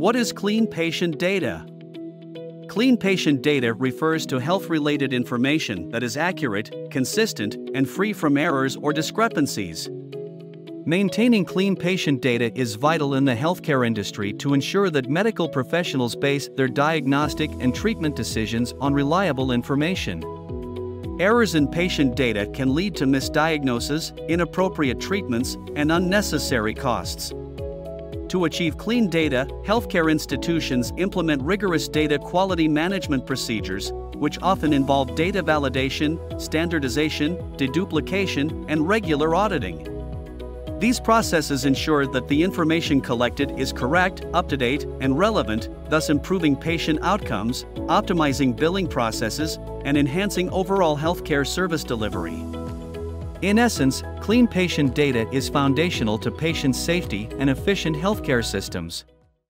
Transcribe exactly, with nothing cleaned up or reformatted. What is clean patient data? Clean patient data refers to health-related information that is accurate, consistent, and free from errors or discrepancies. Maintaining clean patient data is vital in the healthcare industry to ensure that medical professionals base their diagnostic and treatment decisions on reliable information. Errors in patient data can lead to misdiagnoses, inappropriate treatments, and unnecessary costs. To achieve clean data, healthcare institutions implement rigorous data quality management procedures, which often involve data validation, standardization, deduplication, and regular auditing. These processes ensure that the information collected is correct, up-to-date, and relevant, thus improving patient outcomes, optimizing billing processes, and enhancing overall healthcare service delivery. In essence, clean patient data is foundational to patient safety and efficient healthcare systems.